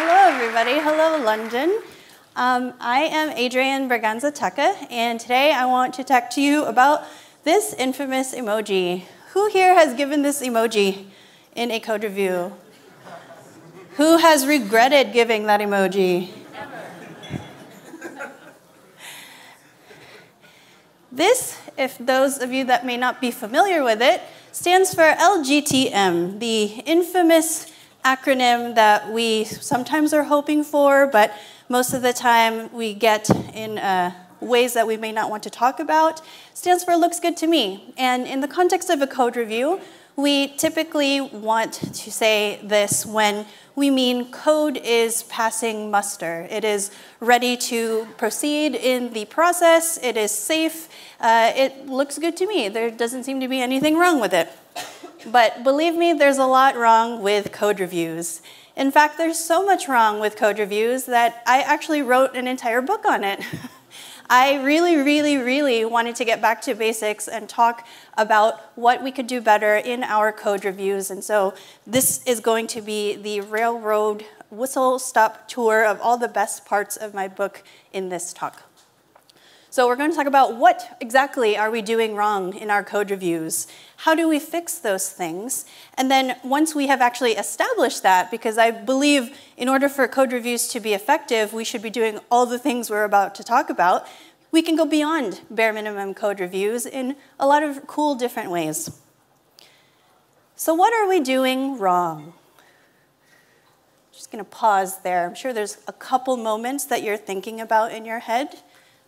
Hello, everybody. Hello, London. I am Adrienne Braganza Tacke, and today I want to talk to you about this infamous emoji. Who here has given this emoji in a code review? Who has regretted giving that emoji? Never. This, if those of you that may not be familiar with it, stands for LGTM, the infamous acronym that we sometimes are hoping for, but most of the time we get in ways that we may not want to talk about. It stands for looks good to me. And in the context of a code review, we typically want to say this when we mean code is passing muster. It is ready to proceed in the process. It is safe. It looks good to me. There doesn't seem to be anything wrong with it. But believe me, there's a lot wrong with code reviews. In fact, there's so much wrong with code reviews that I actually wrote an entire book on it. I really wanted to get back to basics and talk about what we could do better in our code reviews. And so this is going to be the railroad whistle-stop tour of all the best parts of my book in this talk. So we're going to talk about what exactly are we doing wrong in our code reviews. How do we fix those things? And then once we have actually established that, because I believe in order for code reviews to be effective, we should be doing all the things we're about to talk about, we can go beyond bare minimum code reviews in a lot of cool different ways. So what are we doing wrong? Just gonna pause there. I'm sure there's a couple moments that you're thinking about in your head.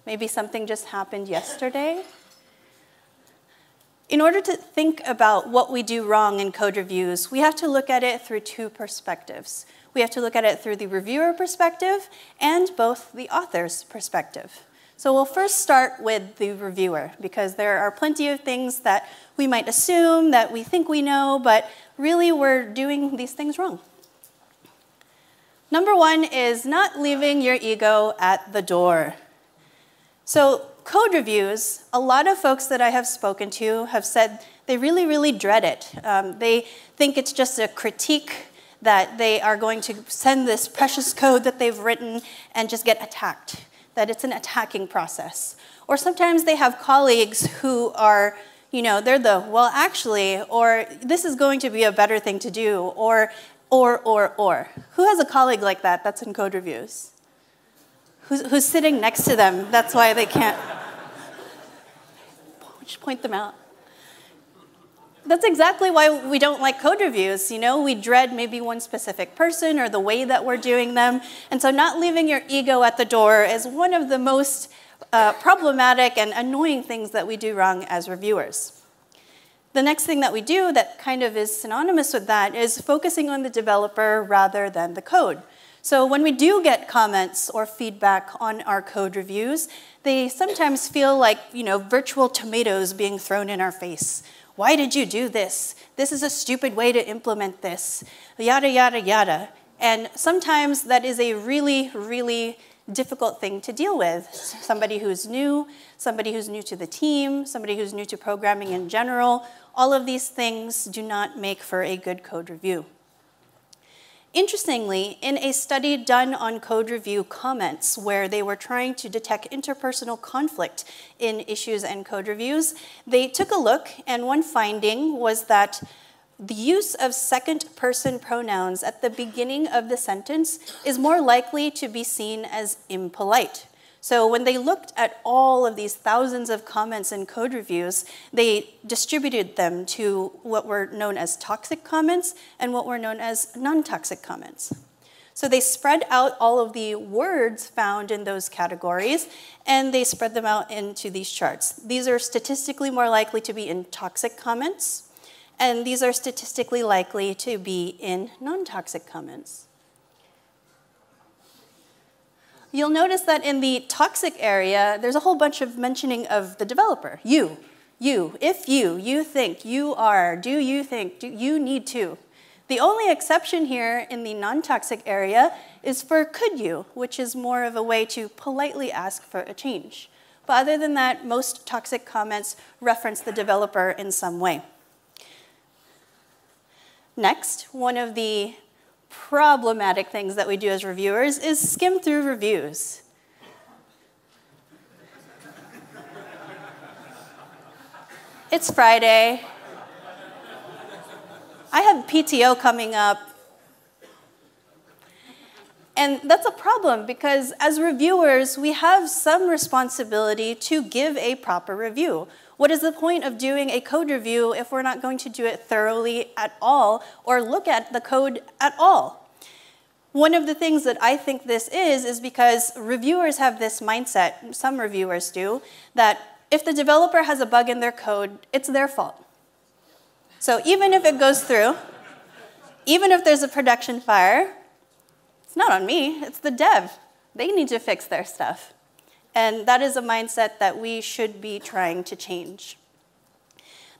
Maybe something just happened yesterday. In order to think about what we do wrong in code reviews, we have to look at it through two perspectives. We have to look at it through the reviewer perspective and both the author's perspective. So we'll first start with the reviewer, because there are plenty of things that we might assume that we think we know, but really we're doing these things wrong. Number one is not leaving your ego at the door. So code reviews, a lot of folks that I have spoken to have said they really dread it. They think it's just a critique that they are going to send this precious code that they've written and just get attacked, that it's an attacking process. Or sometimes they have colleagues who are, you know, they're the, well, actually, or this is going to be a better thing to do, or. Who has a colleague like that that's in code reviews? Who's sitting next to them? That's why they can't. Just point them out. That's exactly why we don't like code reviews. You know, we dread maybe one specific person or the way that we're doing them. And so not leaving your ego at the door is one of the most problematic and annoying things that we do wrong as reviewers. The next thing that we do that kind of is synonymous with that is focusing on the developer rather than the code. So when we do get comments or feedback on our code reviews, they sometimes feel like, you know, virtual tomatoes being thrown in our face. Why did you do this? This is a stupid way to implement this. Yada, yada, yada. And sometimes that is a really difficult thing to deal with. Somebody who's new to the team, somebody who's new to programming in general, all of these things do not make for a good code review. Interestingly, in a study done on code review comments where they were trying to detect interpersonal conflict in issues and code reviews, they took a look, and one finding was that the use of second-person pronouns at the beginning of the sentence is more likely to be seen as impolite. So when they looked at all of these thousands of comments and code reviews, they distributed them to what were known as toxic comments and what were known as non-toxic comments. So they spread out all of the words found in those categories, and they spread them out into these charts. These are statistically more likely to be in toxic comments, and these are statistically likely to be in non-toxic comments. You'll notice that in the toxic area, there's a whole bunch of mentioning of the developer. You, if you, you think, you are, do you think, do you need to. The only exception here in the non-toxic area is for could you, which is more of a way to politely ask for a change. But other than that, most toxic comments reference the developer in some way. Next, one of the problematic things that we do as reviewers is skim through reviews. It's Friday. I have PTO coming up. And that's a problem because as reviewers, we have some responsibility to give a proper review. What is the point of doing a code review if we're not going to do it thoroughly at all or look at the code at all? One of the things that I think this is because reviewers have this mindset, some reviewers do, that if the developer has a bug in their code, it's their fault. So even if it goes through, even if there's a production fire, it's not on me, it's the dev. They need to fix their stuff. And that is a mindset that we should be trying to change.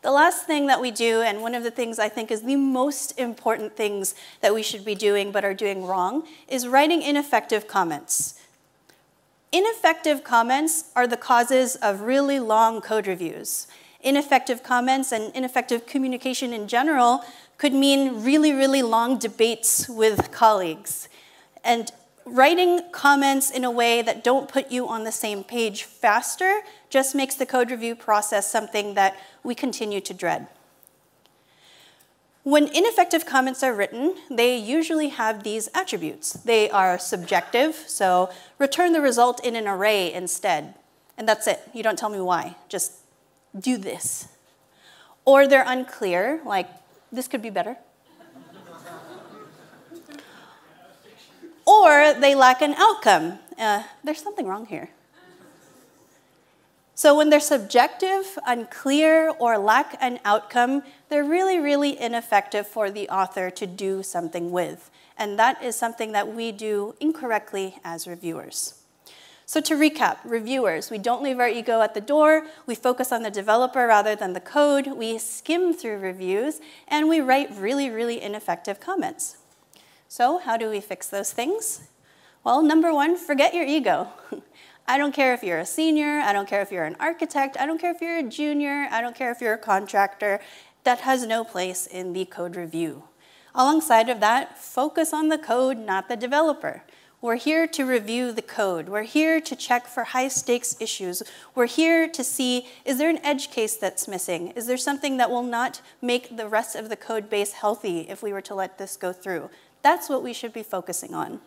The last thing that we do, and one of the things I think is the most important things that we should be doing but are doing wrong, is writing ineffective comments. Ineffective comments are the causes of really long code reviews. Ineffective comments and ineffective communication in general could mean really, really long debates with colleagues. And writing comments in a way that don't put you on the same page faster just makes the code review process something that we continue to dread. When ineffective comments are written, they usually have these attributes. They are subjective, so return the result in an array instead. And that's it. You don't tell me why. Just do this. Or they're unclear, like, this could be better. Or they lack an outcome. There's something wrong here. So when they're subjective, unclear, or lack an outcome, they're really, really ineffective for the author to do something with. And that is something that we do incorrectly as reviewers. So to recap, reviewers, we don't leave our ego at the door, we focus on the developer rather than the code, we skim through reviews, and we write really, really ineffective comments. So how do we fix those things? Well, number one, forget your ego. I don't care if you're a senior, I don't care if you're an architect, I don't care if you're a junior, I don't care if you're a contractor. That has no place in the code review. Alongside of that, focus on the code, not the developer. We're here to review the code. We're here to check for high-stakes issues. We're here to see, is there an edge case that's missing? Is there something that will not make the rest of the code base healthy if we were to let this go through? That's what we should be focusing on.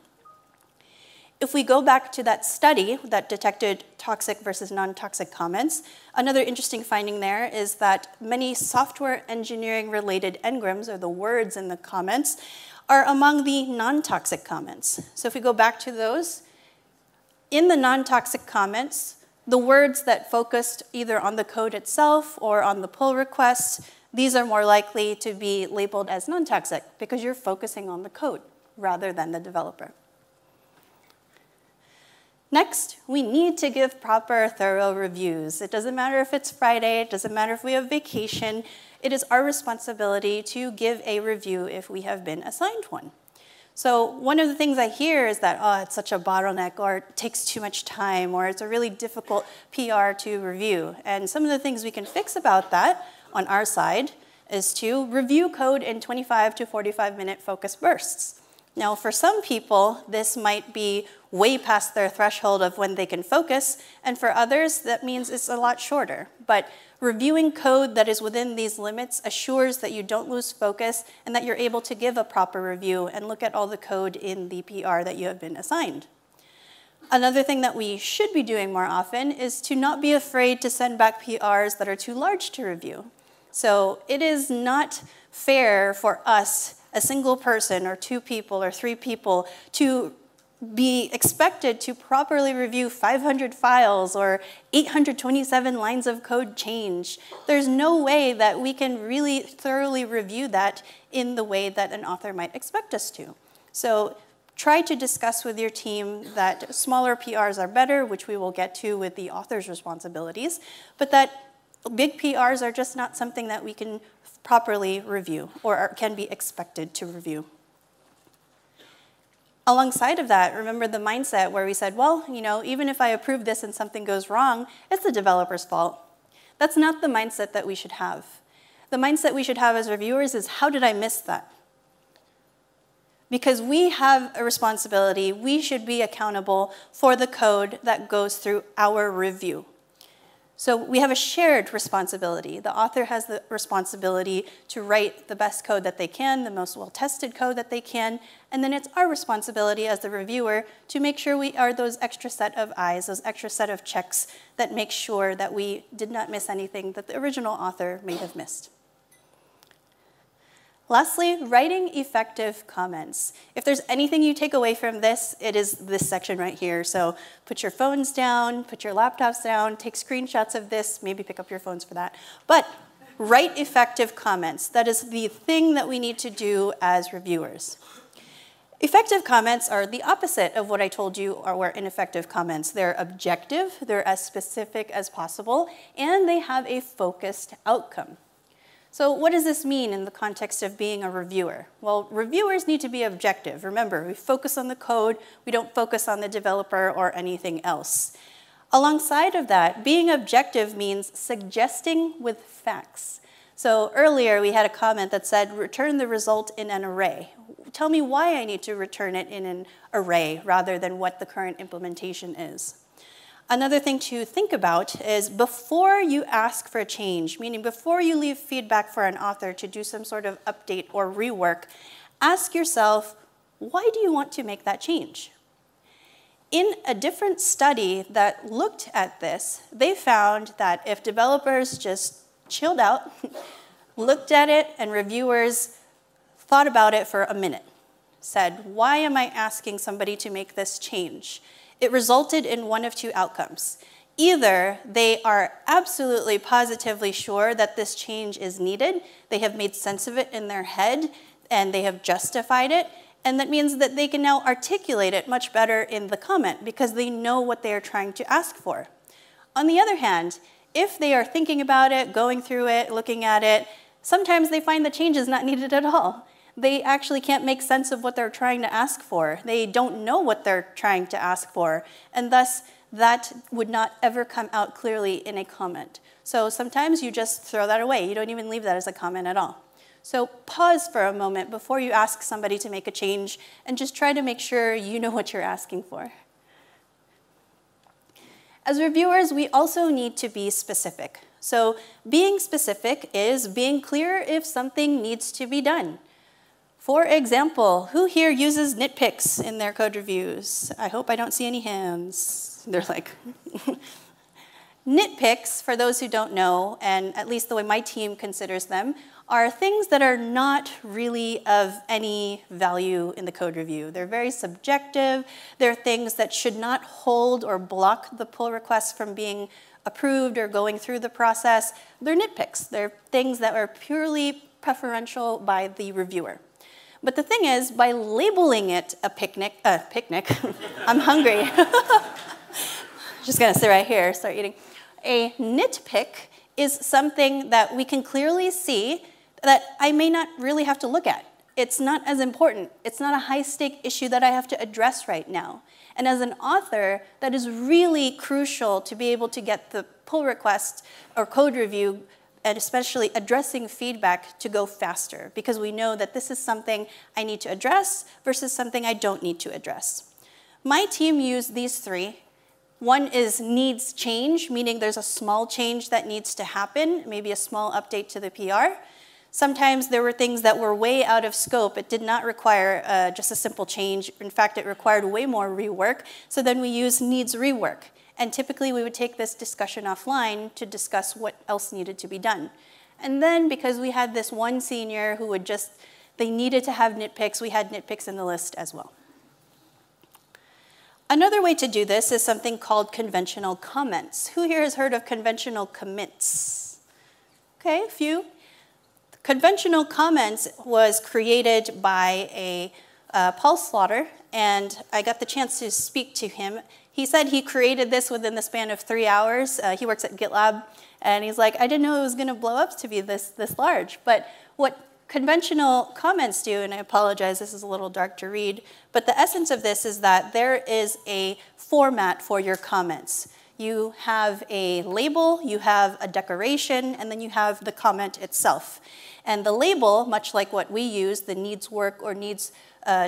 If we go back to that study that detected toxic versus non-toxic comments, another interesting finding there is that many software engineering-related engrams, or the words in the comments, are among the non-toxic comments. So if we go back to those, in the non-toxic comments, the words that focused either on the code itself or on the pull request, these are more likely to be labeled as non-toxic because you're focusing on the code rather than the developer. Next, we need to give proper, thorough reviews. It doesn't matter if it's Friday, it doesn't matter if we have vacation, it is our responsibility to give a review if we have been assigned one. So one of the things I hear is that, oh, it's such a bottleneck, or it takes too much time, or it's a really difficult PR to review. And some of the things we can fix about that on our side is to review code in 25 to 45-minute focus bursts. Now, for some people, this might be way past their threshold of when they can focus, and for others, that means it's a lot shorter. But reviewing code that is within these limits assures that you don't lose focus and that you're able to give a proper review and look at all the code in the PR that you have been assigned. Another thing that we should be doing more often is to not be afraid to send back PRs that are too large to review. So it is not fair for us, a single person or two people or three people, to be expected to properly review 500 files or 827 lines of code change. There's no way that we can really thoroughly review that in the way that an author might expect us to. So try to discuss with your team that smaller PRs are better, which we will get to with the author's responsibilities, but that big PRs are just not something that we can properly review or can be expected to review. Alongside of that, remember the mindset where we said, well, you know, even if I approve this and something goes wrong, it's the developer's fault. That's not the mindset that we should have. The mindset we should have as reviewers is, how did I miss that? because we have a responsibility. We should be accountable for the code that goes through our review. So we have a shared responsibility. The author has the responsibility to write the best code that they can, the most well-tested code that they can, and then it's our responsibility as the reviewer to make sure we are those extra set of eyes, those extra set of checks that make sure that we did not miss anything that the original author may have missed. Lastly, writing effective comments. If there's anything you take away from this, it is this section right here. So put your phones down, put your laptops down, take screenshots of this, maybe pick up your phones for that. But write effective comments. That is the thing that we need to do as reviewers. Effective comments are the opposite of what I told you were ineffective comments. They're objective, they're as specific as possible, and they have a focused outcome. So what does this mean in the context of being a reviewer? Well, reviewers need to be objective. Remember, we focus on the code, we don't focus on the developer or anything else. Alongside of that, being objective means suggesting with facts. So earlier we had a comment that said, return the result in an array. Tell me why I need to return it in an array rather than what the current implementation is. Another thing to think about is before you ask for a change, meaning before you leave feedback for an author to do some sort of update or rework, ask yourself, why do you want to make that change? In a different study that looked at this, they found that if developers just chilled out, looked at it, and reviewers thought about it for a minute, said, why am I asking somebody to make this change? It resulted in one of two outcomes. Either they are absolutely positively sure that this change is needed, they have made sense of it in their head, and they have justified it, and that means that they can now articulate it much better in the comment because they know what they are trying to ask for. On the other hand, if they are thinking about it, going through it, looking at it, sometimes they find the change is not needed at all. They actually can't make sense of what they're trying to ask for. They don't know what they're trying to ask for, and thus that would not ever come out clearly in a comment. So sometimes you just throw that away. You don't even leave that as a comment at all. So pause for a moment before you ask somebody to make a change and just try to make sure you know what you're asking for. As reviewers, we also need to be specific. So being specific is being clear if something needs to be done. For example, who here uses nitpicks in their code reviews? I hope I don't see any hands. They're like, nitpicks, for those who don't know, and at least the way my team considers them, are things that are not really of any value in the code review. They're very subjective. They're things that should not hold or block the pull request from being approved or going through the process. They're nitpicks. They're things that are purely preferential by the reviewer. But the thing is, by labeling it a picnic, I'm hungry. Just gonna sit right here, start eating. A nitpick is something that we can clearly see that I may not really have to look at. It's not as important. It's not a high-stake issue that I have to address right now. And as an author, that is really crucial to be able to get the pull request or code review and especially addressing feedback to go faster, because we know that this is something I need to address versus something I don't need to address. My team used these three. One is needs change, meaning there's a small change that needs to happen, maybe a small update to the PR. Sometimes there were things that were way out of scope. It did not require just a simple change. In fact, it required way more rework. So then we use needs rework. And typically, we would take this discussion offline to discuss what else needed to be done. And then, because we had this one senior who would just, they needed to have nitpicks, we had nitpicks in the list as well. Another way to do this is something called conventional comments. Who here has heard of conventional commits? Okay, a few. Conventional comments was created by a Paul Slaughter, and I got the chance to speak to him. He said he created this within the span of 3 hours. He works at GitLab, and he's like, I didn't know it was gonna blow up to be this large. But what conventional comments do, and I apologize, this is a little dark to read, but the essence of this is that there is a format for your comments. You have a label, you have a decoration, and then you have the comment itself. And the label, much like what we use, the needs work or needs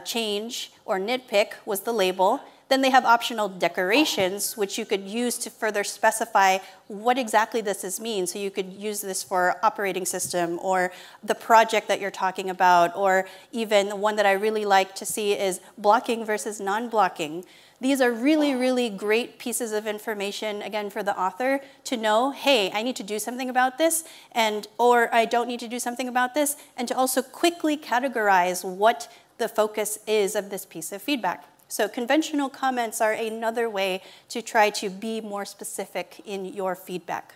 change or nitpick was the label. Then they have optional decorations, which you could use to further specify what exactly this means. So you could use this for operating system or the project that you're talking about, or even the one that I really like to see is blocking versus non-blocking. These are really, really great pieces of information, again, for the author to know, hey, I need to do something about this, and or I don't need to do something about this, and to also quickly categorize what the focus is of this piece of feedback. So conventional comments are another way to try to be more specific in your feedback.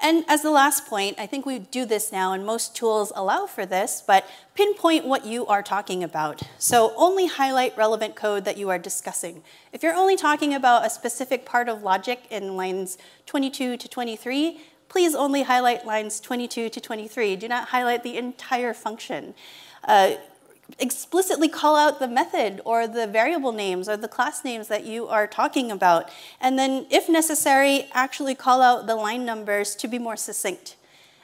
And as the last point, I think we do this now, and most tools allow for this, but pinpoint what you are talking about. So only highlight relevant code that you are discussing. If you're only talking about a specific part of logic in lines 22 to 23, please only highlight lines 22 to 23. Do not highlight the entire function. Explicitly call out the method or the variable names or the class names that you are talking about. And then, if necessary, actually call out the line numbers to be more succinct.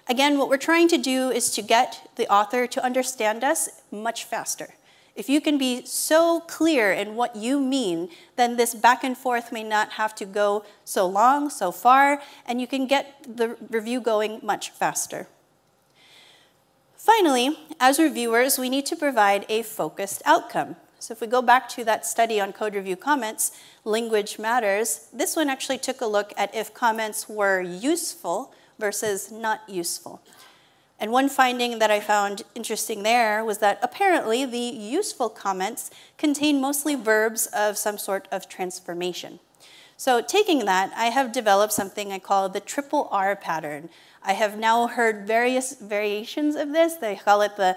Again, what we're trying to do is to get the author to understand us much faster. If you can be so clear in what you mean, then this back and forth may not have to go so long, so far, and you can get the review going much faster. Finally, as reviewers, we need to provide a focused outcome. So if we go back to that study on code review comments, language matters, this one actually took a look at if comments were useful versus not useful. And one finding that I found interesting there was that apparently the useful comments contain mostly verbs of some sort of transformation. So taking that, I have developed something I call the triple R pattern. I have now heard various variations of this. They call it the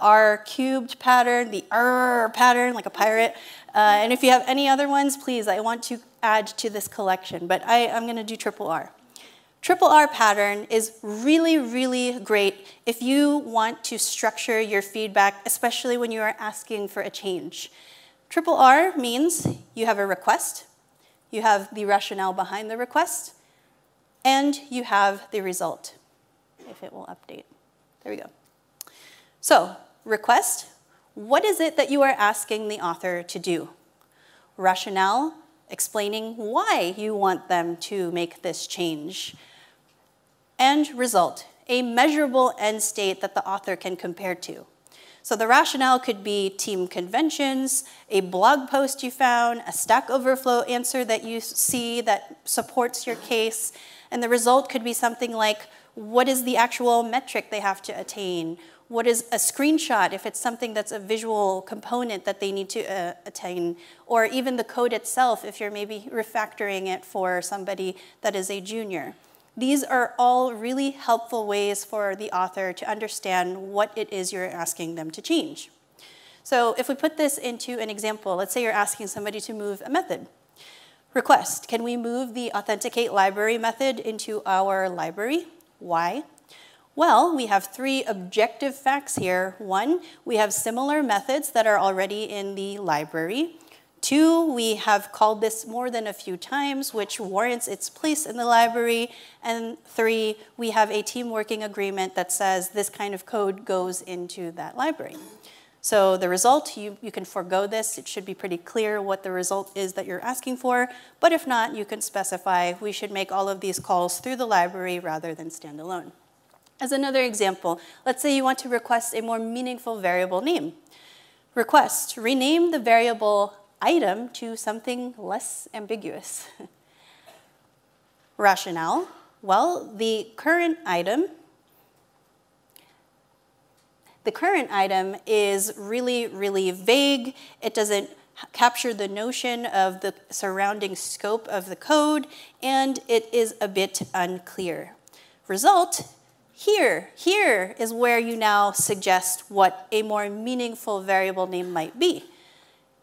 R cubed pattern, the R pattern, like a pirate. And if you have any other ones, please, I want to add to this collection. But I'm going to do triple R. Triple R pattern is really, really great if you want to structure your feedback, especially when you are asking for a change. Triple R means you have a request, you have the rationale behind the request, and you have the result, if it will update. There we go. So, request, what is it that you are asking the author to do? Rationale, explaining why you want them to make this change. And result, a measurable end state that the author can compare to. So the rationale could be team conventions, a blog post you found, a Stack Overflow answer that you see that supports your case, and the result could be something like, what is the actual metric they have to attain? What is a screenshot if it's something that's a visual component that they need to attain? Or even the code itself if you're maybe refactoring it for somebody that is a junior. These are all really helpful ways for the author to understand what it is you're asking them to change. So if we put this into an example, let's say you're asking somebody to move a method. Request, can we move the authenticate library method into our library? Why? Well, we have three objective facts here. One, we have similar methods that are already in the library. Two, we have called this more than a few times, which warrants its place in the library. And three, we have a team working agreement that says this kind of code goes into that library. So the result, you can forego this. It should be pretty clear what the result is that you're asking for. But if not, you can specify we should make all of these calls through the library rather than standalone. As another example, let's say you want to request a more meaningful variable name. Request, rename the variable item to something less ambiguous. Rationale, well, the current item is really, really vague. It doesn't capture the notion of the surrounding scope of the code, and it is a bit unclear. Result, here is where you now suggest what a more meaningful variable name might be.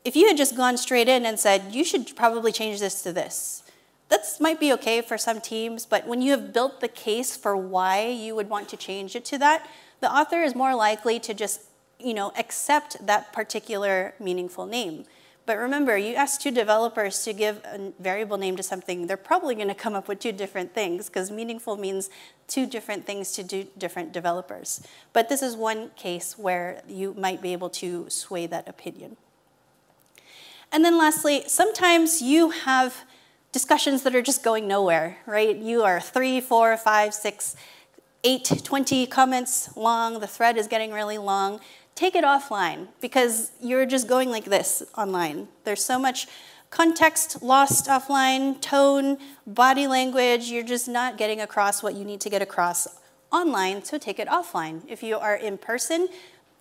If you had just gone straight in and said, you should probably change this to this, that might be okay for some teams, but when you have built the case for why you would want to change it to that, the author is more likely to just accept that particular meaningful name. But remember, you ask two developers to give a variable name to something, they're probably going to come up with two different things, because meaningful means two different things to do different developers. But this is one case where you might be able to sway that opinion. And then lastly, sometimes you have discussions that are just going nowhere, right? You are 3, 4, 5, 6, 8, 20 comments long, the thread is getting really long. Take it offline, because you're just going like this online. There's so much context lost offline, tone, body language, you're just not getting across what you need to get across online, so take it offline. If you are in person,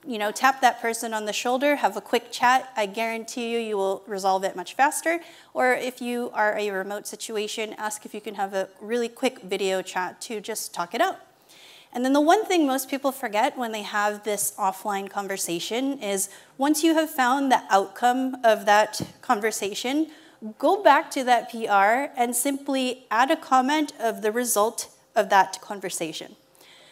you know, tap that person on the shoulder, have a quick chat. I guarantee you, you will resolve it much faster. Or if you are a remote situation, ask if you can have a really quick video chat to just talk it out. And then the one thing most people forget when they have this offline conversation is once you have found the outcome of that conversation, go back to that PR and simply add a comment of the result of that conversation.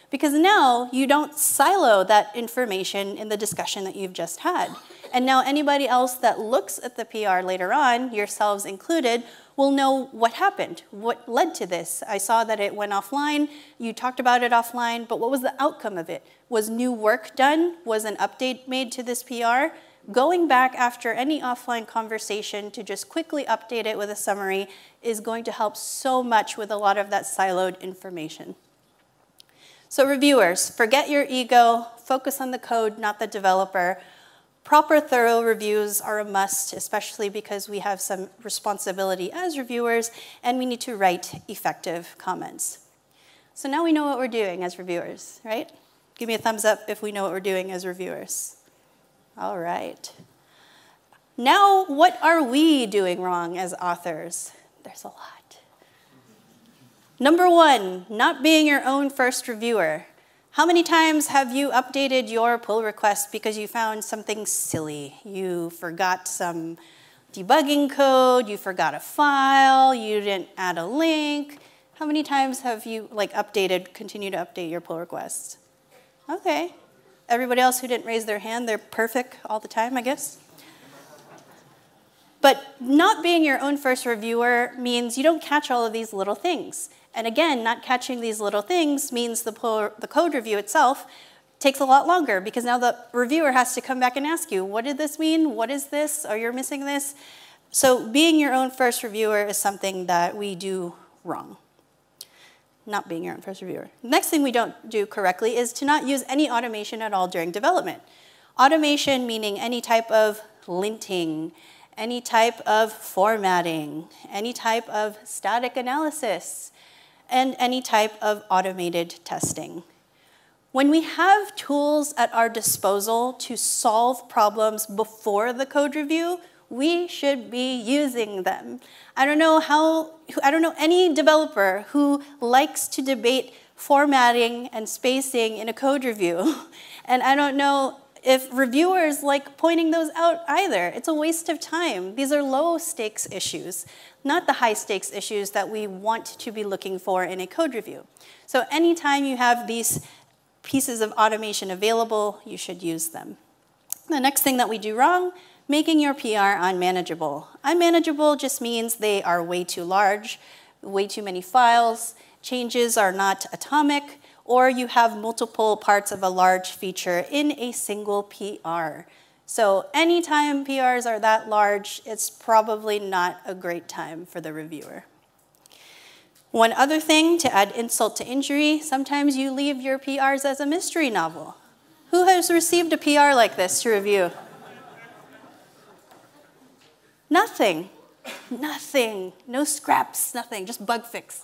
Because now you don't silo that information in the discussion that you've just had. And now anybody else that looks at the PR later on, yourselves included, we'll know what happened, what led to this. I saw that it went offline, you talked about it offline, but what was the outcome of it? Was new work done? Was an update made to this PR? Going back after any offline conversation to just quickly update it with a summary is going to help so much with a lot of that siloed information. So reviewers, forget your ego, focus on the code, not the developer. Proper, thorough reviews are a must, especially because we have some responsibility as reviewers, and we need to write effective comments. So now we know what we're doing as reviewers, right? Give me a thumbs up if we know what we're doing as reviewers. All right. Now, what are we doing wrong as authors? There's a lot. Number 1, not being your own first reviewer. How many times have you updated your pull request because you found something silly? You forgot some debugging code, you forgot a file, you didn't add a link. How many times have you continue to update your pull requests? Okay. Everybody else who didn't raise their hand, they're perfect all the time, I guess. But not being your own first reviewer means you don't catch all of these little things. And again, not catching these little things means the code review itself takes a lot longer, because now the reviewer has to come back and ask you, what did this mean? What is this? Are you missing this? So being your own first reviewer is something that we do wrong. Not being your own first reviewer. Next thing we don't do correctly is to not use any automation at all during development. Automation meaning any type of linting, any type of formatting, any type of static analysis, and any type of automated testing. When we have tools at our disposal to solve problems before the code review, we should be using them. I don't know any developer who likes to debate formatting and spacing in a code review. And I don't know if reviewers like pointing those out either. It's a waste of time. These are low stakes issues, not the high stakes issues that we want to be looking for in a code review. So anytime you have these pieces of automation available, you should use them. The next thing that we do wrong, making your PR unmanageable. Unmanageable just means they are way too large, way too many files, changes are not atomic, or you have multiple parts of a large feature in a single PR. So anytime PRs are that large, it's probably not a great time for the reviewer. One other thing, to add insult to injury, sometimes you leave your PRs as a mystery novel. Who has received a PR like this to review? Nothing. Nothing. No scraps, nothing, just bug fix.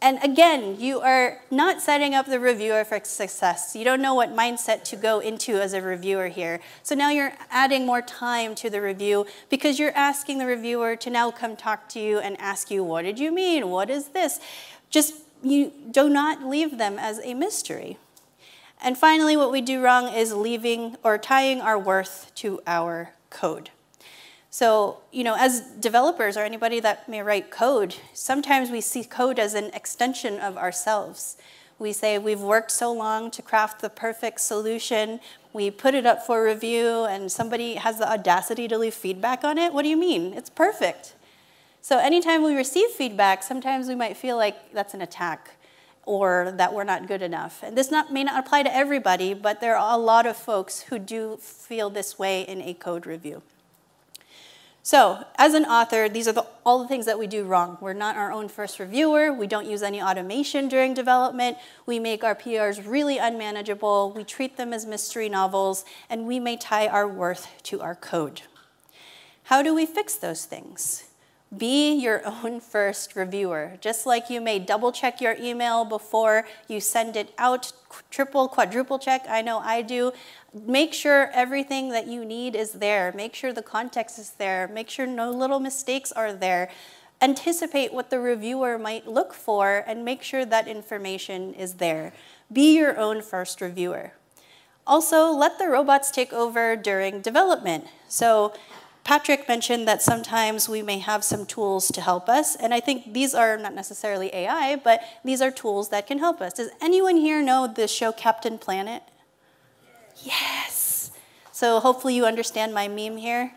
And again, you are not setting up the reviewer for success. You don't know what mindset to go into as a reviewer here. So now you're adding more time to the review because you're asking the reviewer to now come talk to you and ask you, what did you mean? What is this? Just, you do not leave them as a mystery. And finally, what we do wrong is leaving or tying our worth to our code. So, you know, as developers or anybody that may write code, sometimes we see code as an extension of ourselves. We say we've worked so long to craft the perfect solution. We put it up for review and somebody has the audacity to leave feedback on it. What do you mean? It's perfect. So anytime we receive feedback, sometimes we might feel like that's an attack or that we're not good enough. And this may not apply to everybody, but there are a lot of folks who do feel this way in a code review. So as an author, these are all the things that we do wrong. We're not our own first reviewer. We don't use any automation during development. We make our PRs really unmanageable. We treat them as mystery novels, and we may tie our worth to our code. How do we fix those things? Be your own first reviewer. Just like you may double check your email before you send it out, triple, quadruple check, I know I do. Make sure everything that you need is there. Make sure the context is there. Make sure no little mistakes are there. Anticipate what the reviewer might look for and make sure that information is there. Be your own first reviewer. Also, let the robots take over during development. So Patrick mentioned that sometimes we may have some tools to help us, and I think these are not necessarily AI, but these are tools that can help us. Does anyone here know the show Captain Planet? Yes! So hopefully you understand my meme here.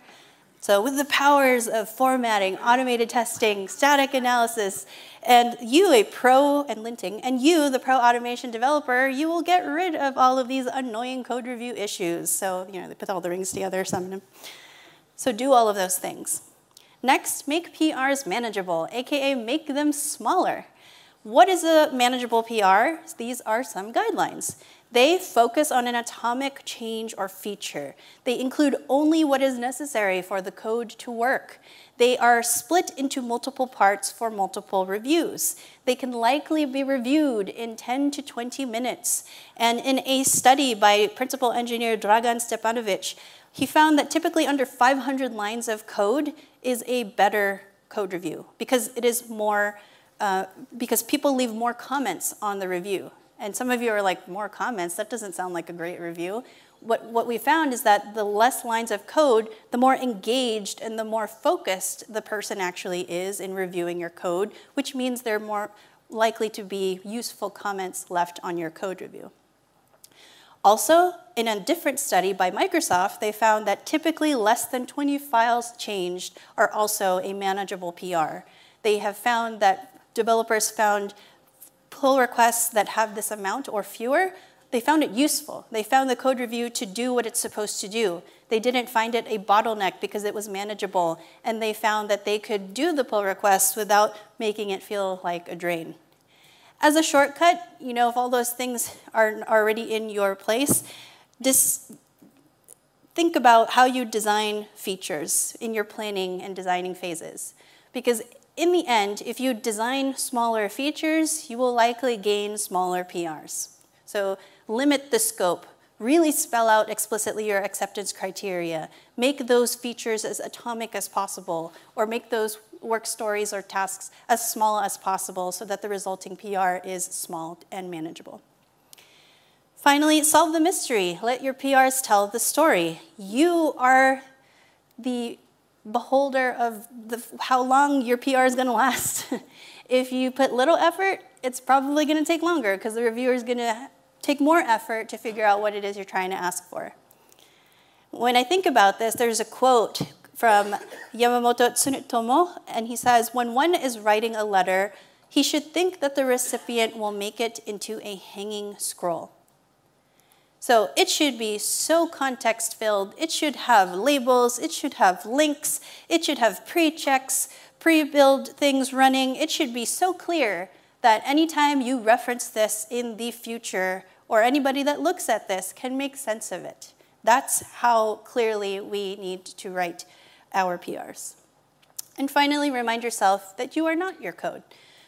So with the powers of formatting, automated testing, static analysis, and you, a pro, and linting, and you, the pro automation developer, you will get rid of all of these annoying code review issues. So, you know, they put all the rings together, summon them. So do all of those things. Next, make PRs manageable, AKA make them smaller. What is a manageable PR? These are some guidelines. They focus on an atomic change or feature. They include only what is necessary for the code to work. They are split into multiple parts for multiple reviews. They can likely be reviewed in 10 to 20 minutes. And in a study by principal engineer Dragan Stepanovic, he found that typically under 500 lines of code is a better code review because it is more, because people leave more comments on the review. And some of you are like, more comments? That doesn't sound like a great review. What we found is that the less lines of code, the more engaged and the more focused the person actually is in reviewing your code, which means they're more likely to be useful comments left on your code review. Also, in a different study by Microsoft, they found that typically less than 20 files changed are also a manageable PR. They have found that developers found pull requests that have this amount or fewer, they found it useful. They found the code review to do what it's supposed to do. They didn't find it a bottleneck because it was manageable, and they found that they could do the pull requests without making it feel like a drain. As a shortcut, you know, if all those things are already in your place, just think about how you design features in your planning and designing phases. Because in the end, if you design smaller features, you will likely gain smaller PRs. So limit the scope. Really spell out explicitly your acceptance criteria. Make those features as atomic as possible, or make those work stories or tasks as small as possible so that the resulting PR is small and manageable. Finally, solve the mystery. Let your PRs tell the story. You are the beholder of how long your PR is going to last. If you put little effort, it's probably going to take longer because the reviewer is going to take more effort to figure out what it is you're trying to ask for. When I think about this, there's a quote from Yamamoto Tsunetomo, and he says, "When one is writing a letter, he should think that the recipient will make it into a hanging scroll." So it should be so context-filled. It should have labels. It should have links. It should have pre-checks, pre-build things running. It should be so clear that anytime you reference this in the future, or anybody that looks at this can make sense of it. That's how clearly we need to write our PRs. And finally, remind yourself that you are not your code.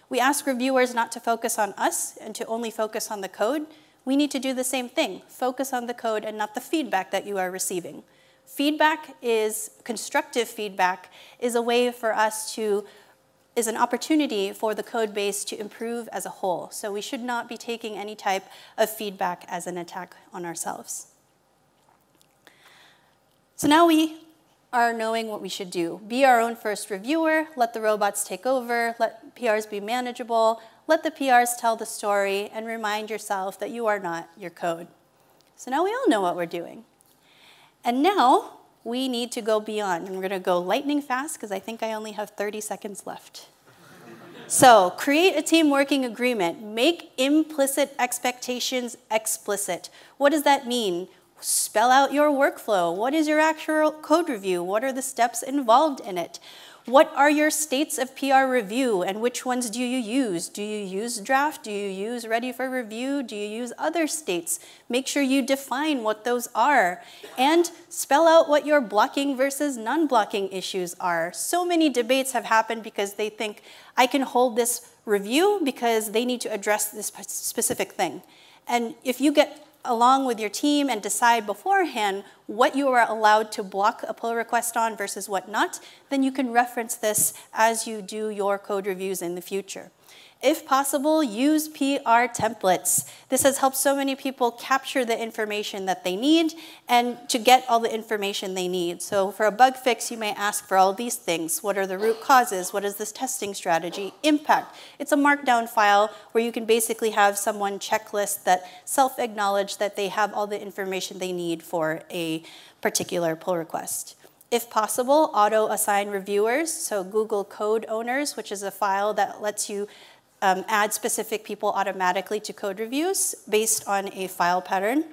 We ask reviewers not to focus on us and to only focus on the code. We need to do the same thing. Focus on the code and not the feedback that you are receiving. Feedback is, constructive feedback, is a way for us to is an opportunity for the code base to improve as a whole. So we should not be taking any type of feedback as an attack on ourselves. So now we are knowing what we should do. Be our own first reviewer, let the robots take over, let PRs be manageable, Let the PRs tell the story and remind yourself that you are not your code. So now we all know what we're doing. And now we need to go beyond. And we're going to go lightning fast because I think I only have 30 seconds left. So create a team working agreement. Make implicit expectations explicit. What does that mean? Spell out your workflow. What is your actual code review? What are the steps involved in it? What are your states of PR review and which ones do you use? Do you use draft? Do you use ready for review? Do you use other states? Make sure you define what those are and spell out what your blocking versus non-blocking issues are. So many debates have happened because they think I can hold this review because they need to address this specific thing. And if you get along with your team and decide beforehand what you are allowed to block a pull request on versus what not, then you can reference this as you do your code reviews in the future. If possible, use PR templates. This has helped so many people capture the information that they need and to get all the information they need. So for a bug fix, you may ask for all these things. What are the root causes? What is this testing strategy? Impact. It's a markdown file where you can basically have someone checklist that self-acknowledge that they have all the information they need for a particular pull request. If possible, auto-assign reviewers, so Google Code Owners, which is a file that lets you add specific people automatically to code reviews based on a file pattern.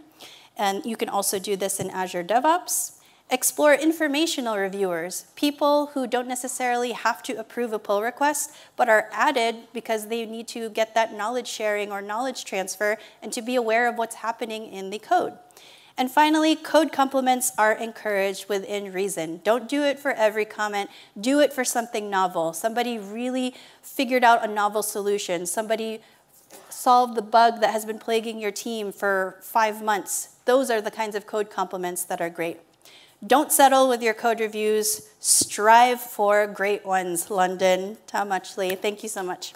And you can also do this in Azure DevOps. Explore informational reviewers, people who don't necessarily have to approve a pull request, but are added because they need to get that knowledge sharing or knowledge transfer and to be aware of what's happening in the code. And finally, code compliments are encouraged within reason. Don't do it for every comment. Do it for something novel. Somebody really figured out a novel solution. Somebody solved the bug that has been plaguing your team for 5 months. Those are the kinds of code compliments that are great. Don't settle with your code reviews. Strive for great ones, London. Tom Muchley, thank you so much.